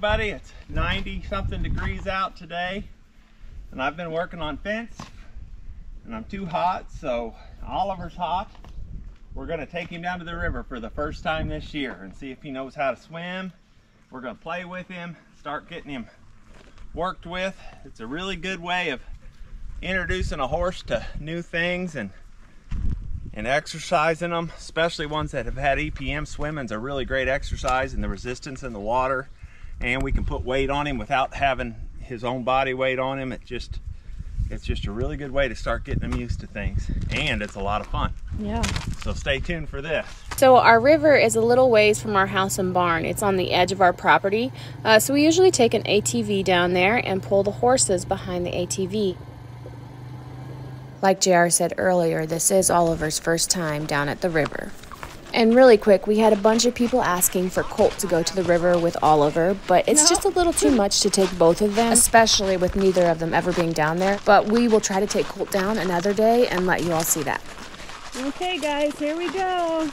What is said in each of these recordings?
everybody. It's 90 something degrees out today, and I've been working on fence, and I'm too hot, so Oliver's hot. We're gonna take him down to the river for the first time this year and see if he knows how to swim. We're gonna play with him, start getting him worked with. It's a really good way of introducing a horse to new things and exercising them, especially ones that have had EPM. Swimming's a really great exercise, and the resistance in the water, and we can put weight on him without having his own body weight on him. It's just a really good way to start getting him used to things, and it's a lot of fun. Yeah. So stay tuned for this. So our river is a little ways from our house and barn. It's on the edge of our property. So we usually take an ATV down there and pull the horses behind the ATV. Like JR said earlier, this is Oliver's first time down at the river. And really quick, we had a bunch of people asking for Colt to go to the river with Oliver, but it's just a little too much to take both of them, especially with neither of them ever being down there. But we will try to take Colt down another day and let you all see that. Okay guys, here we go.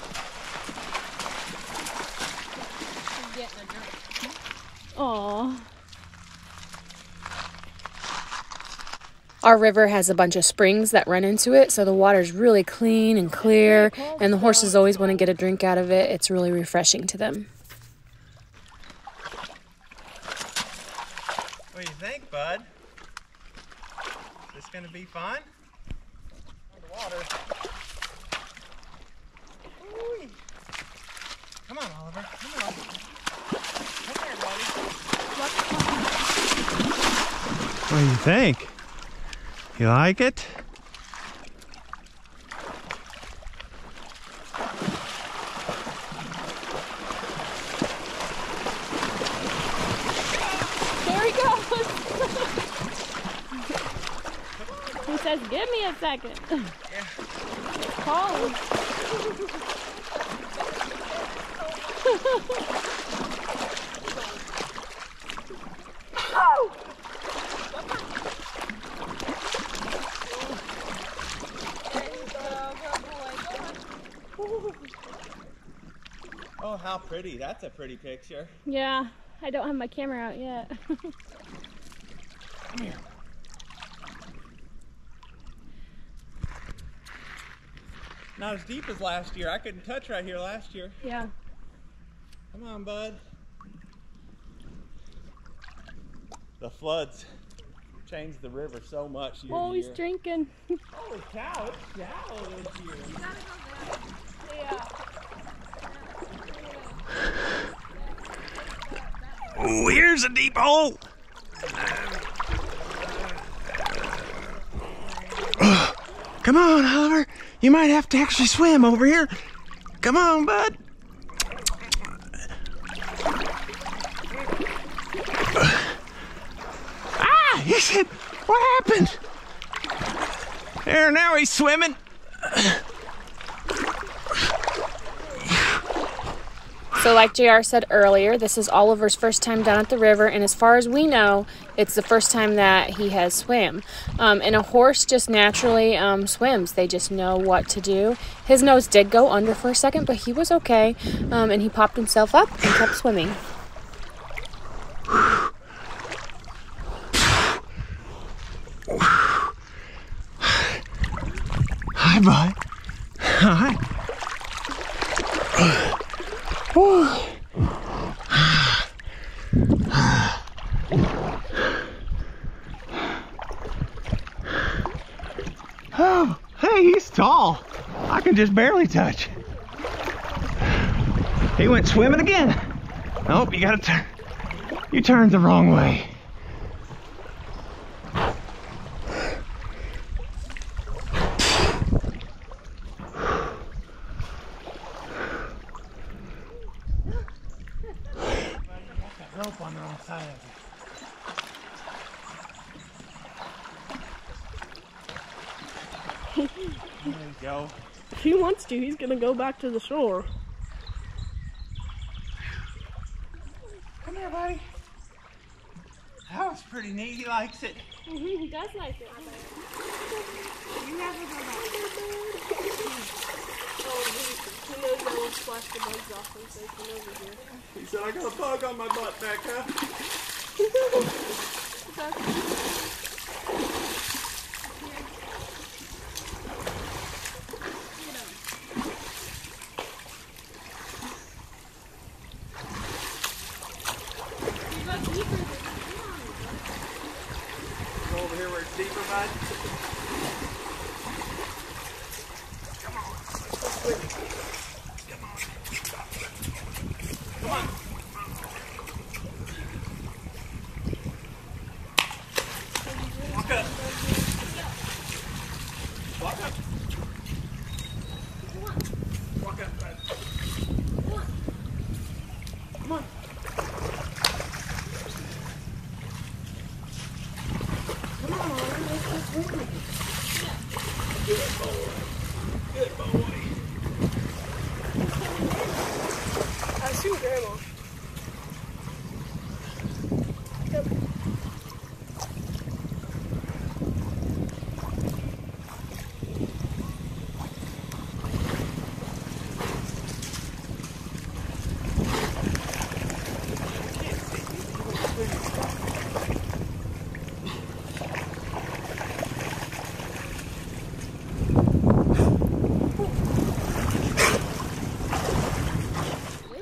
Aww. Our river has a bunch of springs that run into it, so the water's really clean and clear, and the horses always want to get a drink out of it. It's really refreshing to them. What do you think, bud? Is this going to be fun? On the water. Ooh. Come on, Oliver. Come on. Come here, buddy. What do you think? You like it? There he goes! He says, give me a second. Yeah. It's cold. Oh! Oh, how pretty. That's a pretty picture. Yeah, I don't have my camera out yet. Come here. Not as deep as last year. I couldn't touch right here last year. Yeah. Come on, bud. The floods changed the river so much year to year. He's drinking. Holy cow, it's shallow this year. You gotta go back. Yeah. Oh, here's a deep hole. Come on, Oliver. You might have to actually swim over here. Come on, bud. Ah, he said, what happened? There, now he's swimming. So like JR said earlier, this is Oliver's first time down at the river, and as far as we know, it's the first time that he has swam. And a horse just naturally swims. They just know what to do. His nose did go under for a second, but he was okay, and he popped himself up and kept swimming. Hi, bud. Hi. Oh, hey, he's tall. I can just barely touch. He went swimming again. Nope, you gotta turn. You turned the wrong way. Rope on the wrong side of it. There you go. If he wants to, he's gonna go back to the shore. Come here, buddy. That was pretty neat. He likes it. He does like it. You have to go back. He knows I will splash the bugs off him, so he came over here. He said, I got a bug on my butt, Becca. Over here where it's deeper, bud. Come on. Come on. Walk up. Walk up. Walk up, bud. Come on. Good boy. Good boy. I see what they're on.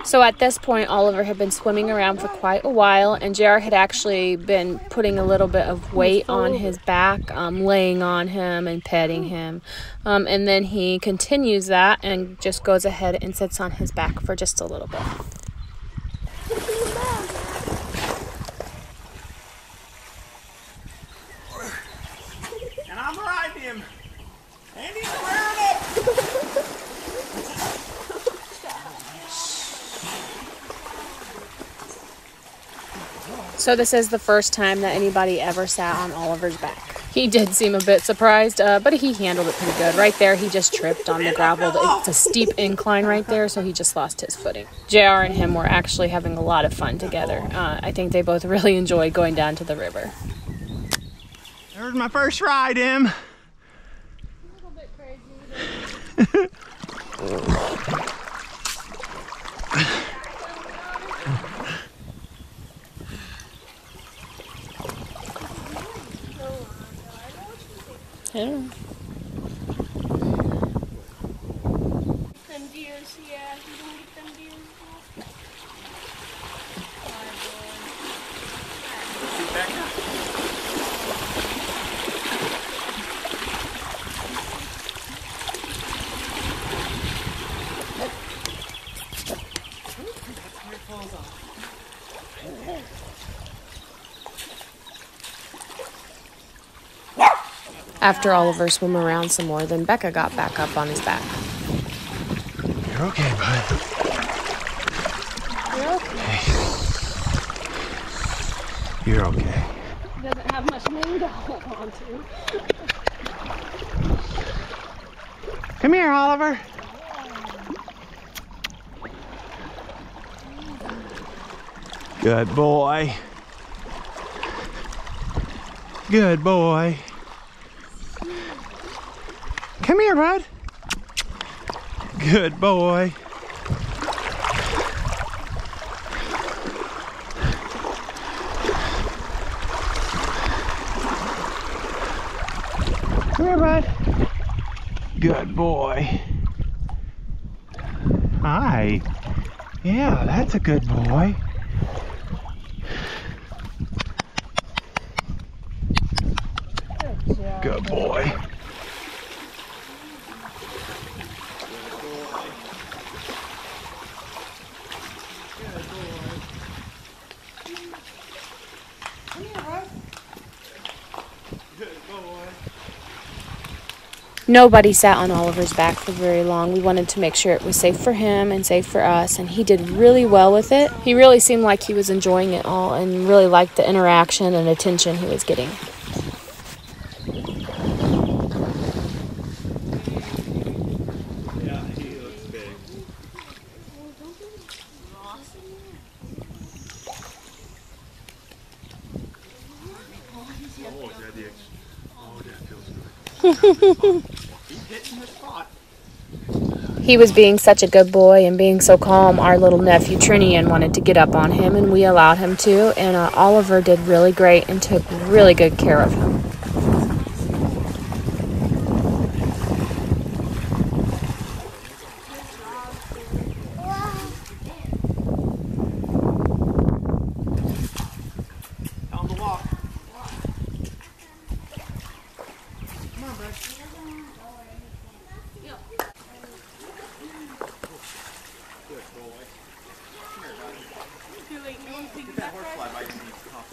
So at this point, Oliver had been swimming around for quite a while, and JR had actually been putting a little bit of weight on his back, laying on him and petting him. And then he continues that and just goes ahead and sits on his back for just a little bit. And I'm riding him. And he's wearing it. So this is the first time that anybody ever sat on Oliver's back. He did seem a bit surprised, but he handled it pretty good. Right there, he just tripped on the gravel. It's a steep incline right there, so he just lost his footing. JR and him were actually having a lot of fun together. I think they both really enjoyed going down to the river. There's my first ride, Em. A little bit crazy. Yeah. Them deers, yeah. You gonna get them deers? Oh, boy. Back up. After Oliver swam around some more, then Becca got back up on his back. You're okay, bud. You're okay. Hey. You're okay. He doesn't have much mane to hold on to. Come here, Oliver. Good boy. Good boy. Come here, bud. Good boy. Come here, bud. Good boy. Hi. Yeah, that's a good boy. Good boy. Nobody sat on Oliver's back for very long. We wanted to make sure it was safe for him and safe for us, and he did really well with it. He really seemed like he was enjoying it all and really liked the interaction and attention he was getting. Yeah, he looks big. Oh, is that the extra? Oh, that feels good. He's hitting the spot. He was being such a good boy and being so calm, our little nephew Trinian wanted to get up on him, and we allowed him to, and Oliver did really great and took really good care of him.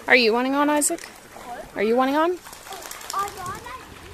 Are you wanting on, Isaac? Are you wanting on?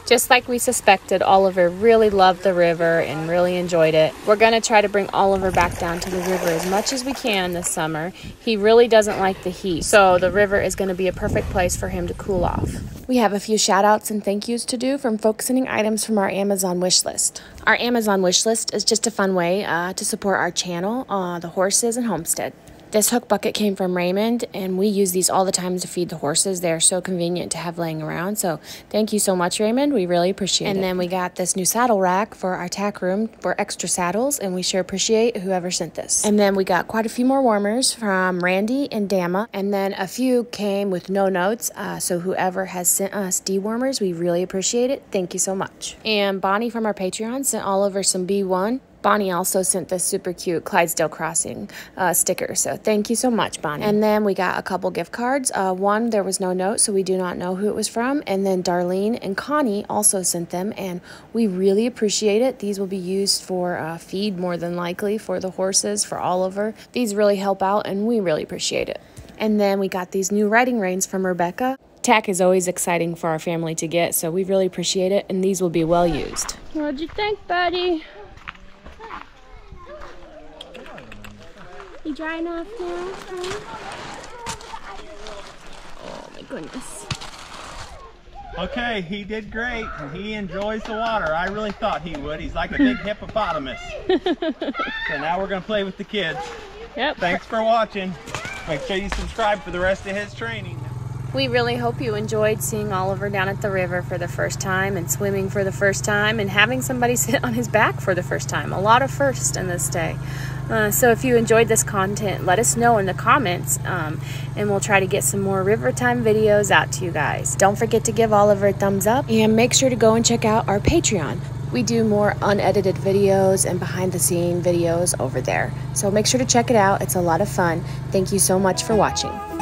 Just like we suspected, Oliver really loved the river and really enjoyed it. We're going to try to bring Oliver back down to the river as much as we can this summer. He really doesn't like the heat, so the river is going to be a perfect place for him to cool off. We have a few shout-outs and thank yous to do from folks sending items from our Amazon wish list. Our Amazon wish list is just a fun way to support our channel, the horses, and homestead. This hook bucket came from Raymond, and we use these all the time to feed the horses. They're so convenient to have laying around, so thank you so much, Raymond. We really appreciate it. And then we got this new saddle rack for our tack room for extra saddles, and we sure appreciate whoever sent this. And then we got quite a few more warmers from Randy and Dama, and then a few came with no notes, so whoever has sent us dewormers, we really appreciate it. Thank you so much. And Bonnie from our Patreon sent Oliver some B1. Bonnie also sent this super cute Clydesdale Crossing sticker, so thank you so much, Bonnie. And then we got a couple gift cards. One, there was no note, so we do not know who it was from. And then Darlene and Connie also sent them, and we really appreciate it. These will be used for feed, more than likely, for the horses, for Oliver. These really help out, and we really appreciate it. And then we got these new riding reins from Rebecca. Tack is always exciting for our family to get, so we really appreciate it, and these will be well used. What'd you think, buddy? You dry enough now? Oh my goodness. Okay, he did great. He enjoys the water. I really thought he would. He's like a big hippopotamus. So now we're going to play with the kids. Yep. Thanks for watching. Make sure you subscribe for the rest of his training. We really hope you enjoyed seeing Oliver down at the river for the first time, and swimming for the first time, and having somebody sit on his back for the first time. A lot of firsts in this day. So if you enjoyed this content, let us know in the comments, and we'll try to get some more river time videos out to you guys. Don't forget to give Oliver a thumbs up, and make sure to go and check out our Patreon. We do more unedited videos and behind the scene videos over there. So make sure to check it out. It's a lot of fun. Thank you so much for watching.